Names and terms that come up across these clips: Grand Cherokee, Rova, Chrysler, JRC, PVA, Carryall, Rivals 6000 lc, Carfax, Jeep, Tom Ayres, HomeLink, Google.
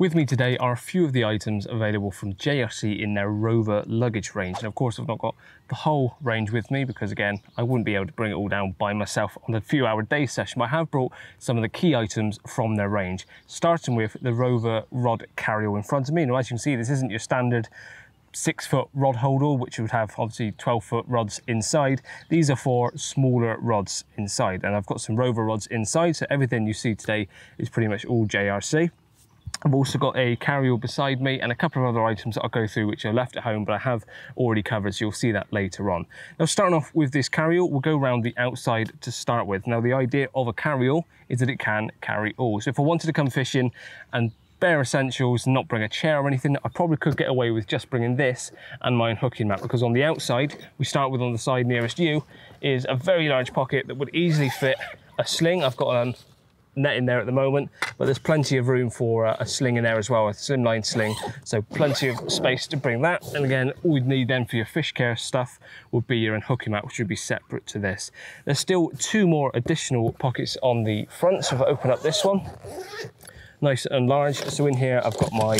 With me today are a few of the items available from JRC in their Rova luggage range. And of course, I've not got the whole range with me because again, I wouldn't be able to bring it all down by myself on a few-hour day session, but I have brought some of the key items from their range, starting with the Rova rod carrier in front of me. Now, as you can see, this isn't your standard 6-foot rod holder, which would have obviously 12-foot rods inside. These are for smaller rods inside, and I've got some Rova rods inside, so everything you see today is pretty much all JRC. I've also got a carryall beside me and a couple of other items that I'll go through which are left at home but I have already covered, so you'll see that later on. Now, starting off with this carryall, we'll go around the outside to start with. Now, the idea of a carryall is that it can carry all. So if I wanted to come fishing and bare essentials, not bring a chair or anything, I probably could get away with just bringing this and my own hooking mat, because on the outside, we start with on the side nearest you, is a very large pocket that would easily fit a sling. I've got a net in there at the moment, but there's plenty of room for a sling in there as well, a slimline sling, so plenty of space to bring that. And again, all you'd need then for your fish care stuff would be your own hooking mat, which would be separate to this. There's still two more additional pockets on the front, so if I open up this one, nice and large. So in here, I've got my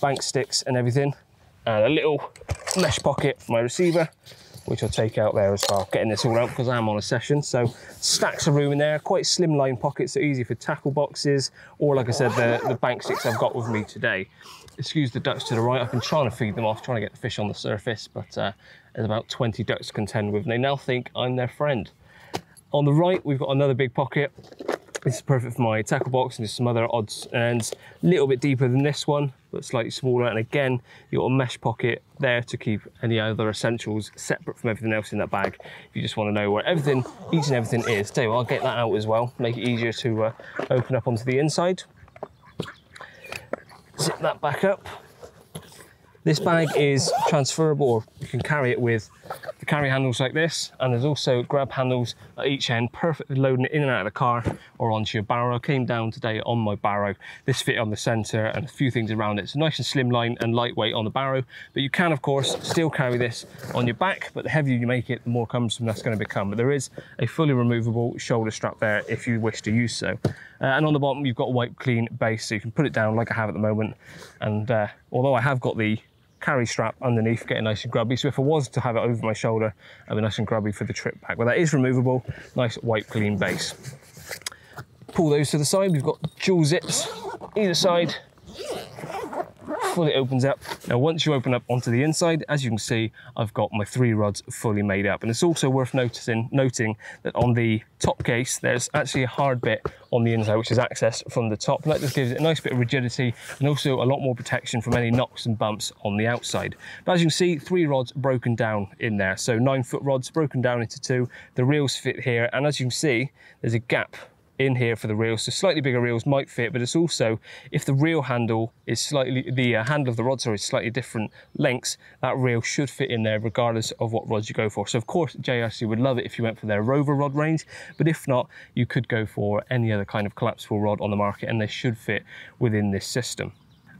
bank sticks and everything, and a little mesh pocket for my receiver, which I'll take out there as well. Getting this all out because I am on a session. So stacks of room in there, quite slimline pockets, so easy for tackle boxes, or like I said, the bank sticks I've got with me today. Excuse the ducks to the right. I've been trying to feed them off, trying to get the fish on the surface, but there's about 20 ducks to contend with, and they now think I'm their friend. On the right, we've got another big pocket. This is perfect for my tackle box and just some other odds and ends. A little bit deeper than this one, but slightly smaller. And again, you've got a mesh pocket there to keep any other essentials separate from everything else in that bag. If you just want to know where everything, each and everything is. So I'll get that out as well, make it easier to open up onto the inside. Zip that back up. This bag is transferable, or you can carry it with the carry handles like this, and there's also grab handles at each end, perfect for loading it in and out of the car or onto your barrow. I came down today on my barrow. This fit on the centre and a few things around it. So nice and slimline and lightweight on the barrow, but you can, of course, still carry this on your back, but the heavier you make it, the more cumbersome that's going to become. But there is a fully removable shoulder strap there if you wish to use so. And on the bottom, you've got a wipe clean base, so you can put it down like I have at the moment. And although I have got the carry strap underneath, getting nice and grubby, so if I was to have it over my shoulder, I'd be nice and grubby for the trip back. But that is removable, nice wipe clean base. Pull those to the side. We've got dual zips either side, fully opens up. Now, once you open up onto the inside, as you can see, I've got my 3 rods fully made up. And it's also worth noting that on the top case, there's actually a hard bit on the inside, which is accessed from the top. And that just gives it a nice bit of rigidity and also a lot more protection from any knocks and bumps on the outside. But as you can see, 3 rods broken down in there. So 9-foot rods broken down into 2. The reels fit here. And as you can see, there's a gap in here for the reels, so slightly bigger reels might fit, but it's also, if the reel handle is slightly, the handle of the rods is slightly different lengths, that reel should fit in there regardless of what rods you go for. So of course, JRC would love it if you went for their Rova rod range, but if not, you could go for any other kind of collapsible rod on the market and they should fit within this system.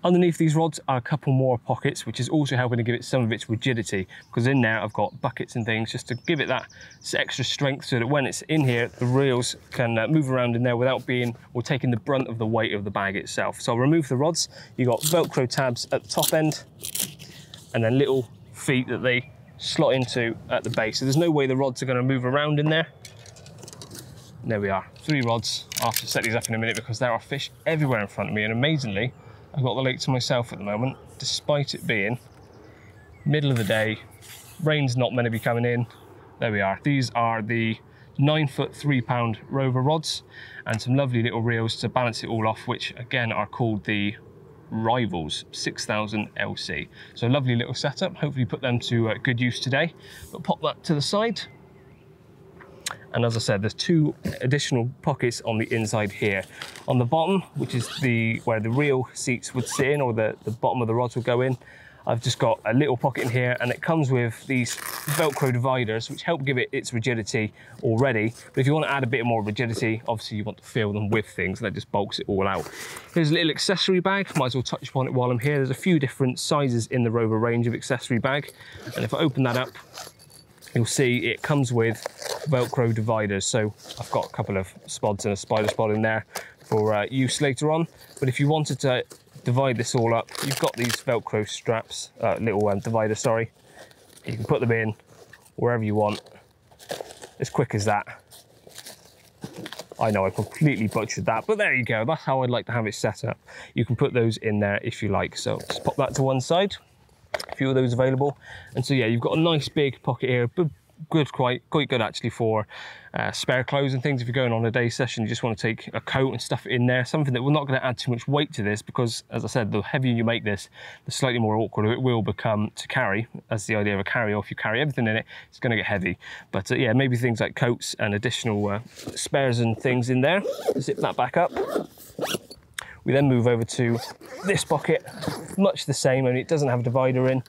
Underneath these rods are a couple more pockets, which is also helping to give it some of its rigidity, because in there I've got buckets and things just to give it that extra strength so that when it's in here, the reels can move around in there without being or taking the brunt of the weight of the bag itself. So I'll remove the rods. You've got Velcro tabs at the top end and then little feet that they slot into at the base. So there's no way the rods are going to move around in there. And there we are, 3 rods. I'll have to set these up in a minute because there are fish everywhere in front of me, and amazingly, I've got the lake to myself at the moment, despite it being middle of the day, rain's not meant to be coming in. There we are. These are the 9-foot 3-pound Rova rods and some lovely little reels to balance it all off, which again are called the Rivals 6000 lc. So a lovely little setup. Hopefully put them to good use today. But pop that to the side. And as I said, there's 2 additional pockets on the inside here. On the bottom, which is where the reel seats would sit in, or the bottom of the rods would go in, I've just got a little pocket in here, and it comes with these Velcro dividers, which help give it its rigidity already. But if you want to add a bit more rigidity, obviously you want to fill them with things, and that just bulks it all out. Here's a little accessory bag. Might as well touch upon it while I'm here. There's a few different sizes in the Rova range of accessory bag. And if I open that up, you'll see it comes with Velcro dividers. So I've got a couple of spots and a spider spot in there for use later on. But if you wanted to divide this all up. You've got these Velcro straps, little divider, sorry. You can put them in wherever you want, as quick as that. I know I completely butchered that, but there you go. That's how I'd like to have it set up. You can put those in there if you like. So just pop that to one side, a few of those available. And so yeah, you've got a nice big pocket here, but good, quite good actually for spare clothes and things. If you're going on a day session, you just want to take a coat and stuff it in there, something that we're not going to add too much weight to this, because as I said, the heavier you make this, the slightly more awkward it will become to carry. That's the idea of a carry-off. If you carry everything in it, it's going to get heavy. But yeah, maybe things like coats and additional spares and things in there. Zip that back up. We then move over to this pocket, much the same, and it doesn't have a divider in,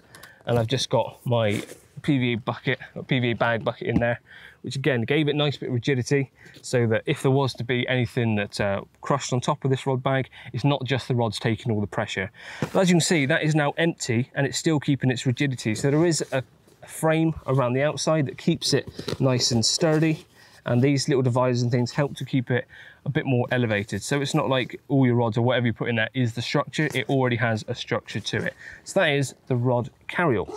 and I've just got my PVA bucket, or PVA bag bucket in there, which again gave it a nice bit of rigidity, so that if there was to be anything that crushed on top of this rod bag, it's not just the rods taking all the pressure. But as you can see, that is now empty and it's still keeping its rigidity. So there is a frame around the outside that keeps it nice and sturdy, and these little dividers and things help to keep it a bit more elevated. So it's not like all your rods or whatever you put in there is the structure, it already has a structure to it. So that is the rod carryall.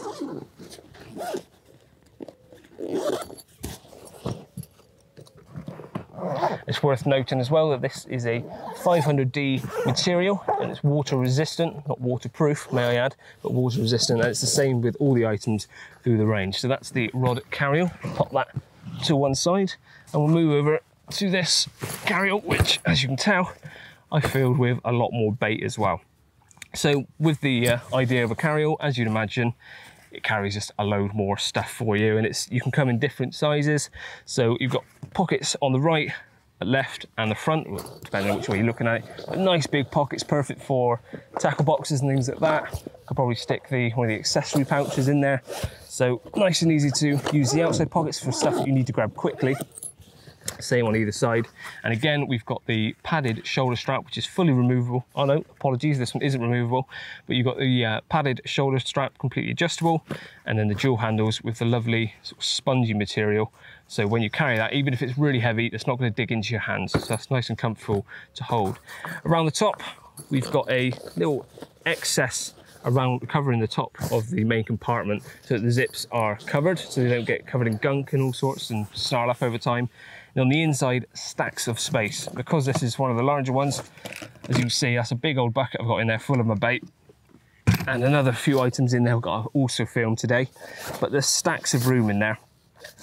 It's worth noting as well that this is a 500D material, and it's water resistant, not waterproof may I add, but water resistant, and it's the same with all the items through the range. So that's the rod carryall. Pop that to one side and we'll move over to this carryall, which as you can tell I filled with a lot more bait as well. So with the idea of a carryall, as you'd imagine, it carries just a load more stuff for you, and it's, you can come in different sizes. So you've got pockets on the right, the left and the front, depending on which way you're looking at it. But nice big pockets, perfect for tackle boxes and things like that. Could probably stick one of the accessory pouches in there. So nice and easy to use the outside pockets for stuff that you need to grab quickly. Same on either side. And again, we've got the padded shoulder strap, which is fully removable. Oh no, apologies, this one isn't removable, but you've got the padded shoulder strap, completely adjustable, and then the dual handles with the lovely sort of spongy material. So when you carry that, even if it's really heavy, it's not going to dig into your hands. So that's nice and comfortable to hold. Around the top, we've got a little excess around covering the top of the main compartment, so that the zips are covered, so they don't get covered in gunk and all sorts and snarl up over time. And on the inside, stacks of space. Because this is one of the larger ones, as you can see, that's a big old bucket I've got in there full of my bait. And another few items in there I've got to also film today. But there's stacks of room in there.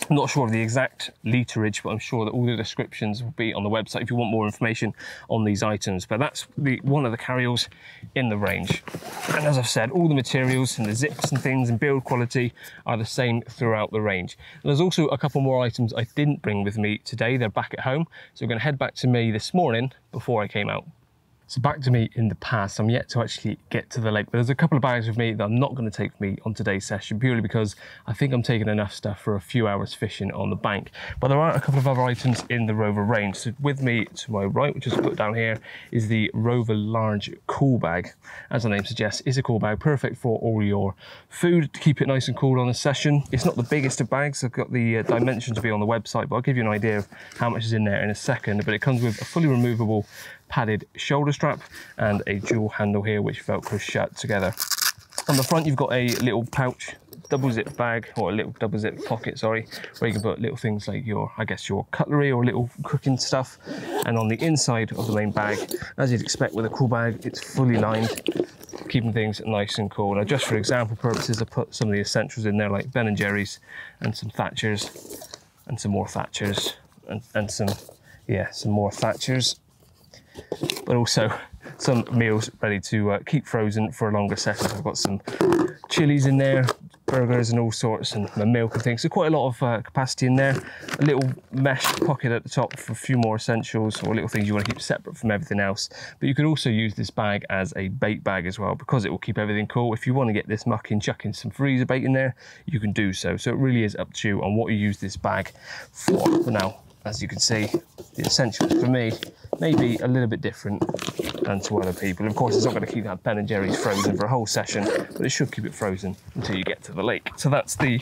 I'm not sure of the exact literage, but I'm sure that all the descriptions will be on the website if you want more information on these items. But that's one of the carryalls in the range. And as I've said, all the materials and the zips and things and build quality are the same throughout the range. And there's also a couple more items I didn't bring with me today. They're back at home. So we're going to head back to me this morning before I came out. So back to me in the past, I'm yet to actually get to the lake, but there's a couple of bags with me that I'm not going to take with me on today's session, purely because I think I'm taking enough stuff for a few hours fishing on the bank. But there are a couple of other items in the Rova range. So with me to my right, which is put down here, is the Rova Large Cool Bag. As the name suggests, it's a cool bag, perfect for all your food to keep it nice and cool on a session. It's not the biggest of bags. I've got the dimensions to be on the website, but I'll give you an idea of how much is in there in a second. But it comes with a fully removable padded shoulder strap and a dual handle here, which Velcro shut together. On the front, you've got a little pouch, double zip bag, or a little double zip pocket, sorry, where you can put little things like your, I guess, your cutlery or little cooking stuff. And on the inside of the main bag, as you'd expect with a cool bag, it's fully lined, keeping things nice and cool. Now, just for example purposes, I put some of the essentials in there, like Ben & Jerry's and some Thatchers and some more Thatchers and some more Thatchers. But also some meals ready to keep frozen for a longer session. I've got some chilies in there, burgers and all sorts, and milk and things. So quite a lot of capacity in there. A little mesh pocket at the top for a few more essentials or little things you want to keep separate from everything else. But you could also use this bag as a bait bag as well, because it will keep everything cool. If you want to get this mucking, chucking some freezer bait in there, you can do so. So it really is up to you on what you use this bag for. For now, as you can see, the essentials for me may be a little bit different than to other people. Of course, it's not going to keep that Ben & Jerry's frozen for a whole session, but it should keep it frozen until you get to the lake. So that's the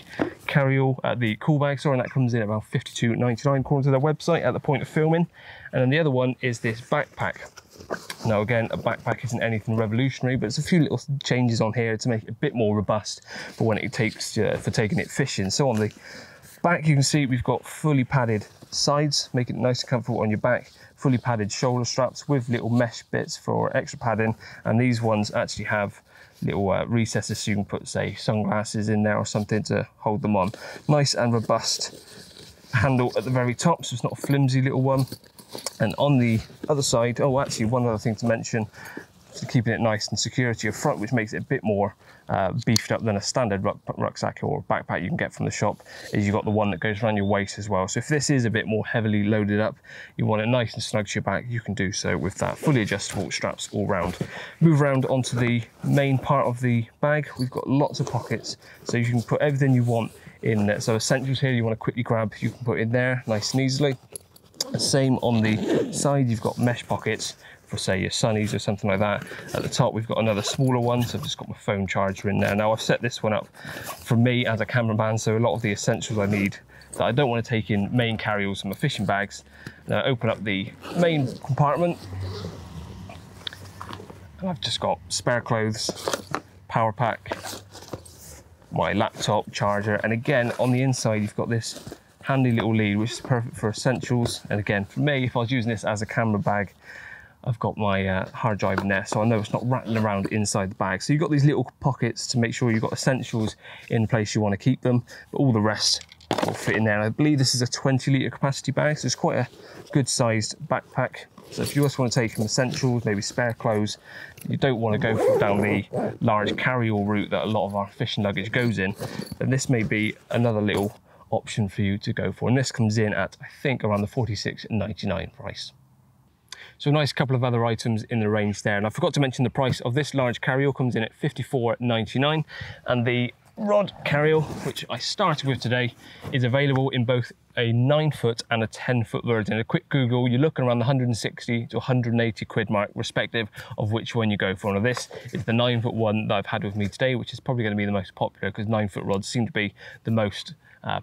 carryall, the cool bag, sorry, and that comes in about £52.99 according to their website at the point of filming. And then the other one is this backpack. Now again, a backpack isn't anything revolutionary, but it's a few little changes on here to make it a bit more robust for when it takes for taking it fishing. So on the back, you can see we've got fully padded sides, making it nice and comfortable on your back, fully padded shoulder straps with little mesh bits for extra padding, and these ones actually have little recesses so you can put, say, sunglasses in there or something to hold them on. Nice and robust handle at the very top, so it's not a flimsy little one. And on the other side, oh, actually, one other thing to mention, keeping it nice and secure to your front, which makes it a bit more beefed up than a standard rucksack or backpack you can get from the shop, is you've got the one that goes around your waist as well. So if this is a bit more heavily loaded up, you want it nice and snug to your back, you can do so with that. Fully adjustable straps all round. Move around onto the main part of the bag. We've got lots of pockets, so you can put everything you want in there. So essentials here you want to quickly grab, you can put in there nice and easily. Same on the side, you've got mesh pockets for, say, your sunnies or something like that. At the top, we've got another smaller one, so I've just got my phone charger in there. Now, I've set this one up for me as a cameraman, so a lot of the essentials I need that I don't want to take in main carryalls and my fishing bags. Now, I open up the main compartment, and I've just got spare clothes, power pack, my laptop, charger, and again, on the inside, you've got this handy little lead, which is perfect for essentials. And again, for me, if I was using this as a camera bag, I've got my hard drive in there, so I know it's not rattling around inside the bag. So you've got these little pockets to make sure you've got essentials in place you want to keep them, but all the rest will fit in there. And I believe this is a 20-litre capacity bag, so it's quite a good-sized backpack. So if you just want to take some essentials, maybe spare clothes, you don't want to go down the large carry-all route that a lot of our fishing luggage goes in, then this may be another little option for you to go for. And this comes in at, I think, around the £46.99 price. So a nice couple of other items in the range there. And I forgot to mention the price of this large carry-all comes in at £54.99, and the rod carry-all, which I started with today, is available in both a 9-foot and a 10-foot version. A quick Google, you're looking around the 160 to 180 quid mark, respective of which one you go for. Now this is the 9-foot one that I've had with me today, which is probably going to be the most popular because 9-foot rods seem to be the most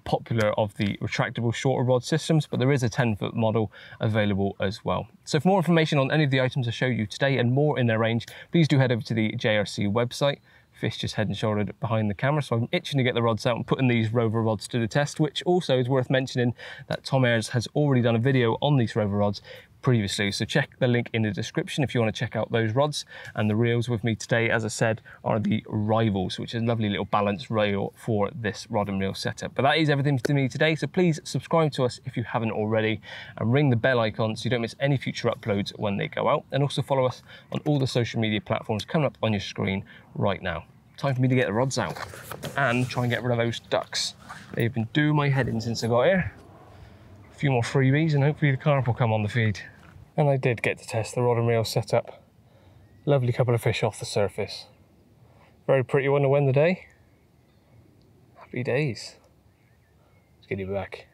popular of the retractable shorter rod systems, but there is a 10-foot model available as well. So for more information on any of the items I showed you today and more in their range, please do head over to the JRC website. Fish just head and shouldered behind the camera, so I'm itching to get the rods out and putting these Rova rods to the test, which also is worth mentioning that Tom Ayres has already done a video on these Rova rods previously, so check the link in the description if you want to check out those rods. And the reels with me today, as I said, are the Rivals, which is a lovely little balanced reel for this rod and reel setup. But that is everything for me today, so please subscribe to us if you haven't already, and ring the bell icon so you don't miss any future uploads when they go out, and also follow us on all the social media platforms coming up on your screen right now. Time for me to get the rods out and try and get rid of those ducks. They've been doing my head in since I got here. A few more freebies and hopefully the carp will come on the feed. And I did get to test the rod and reel setup. Lovely couple of fish off the surface. Very pretty one to win the day. Happy days. Let's get you back.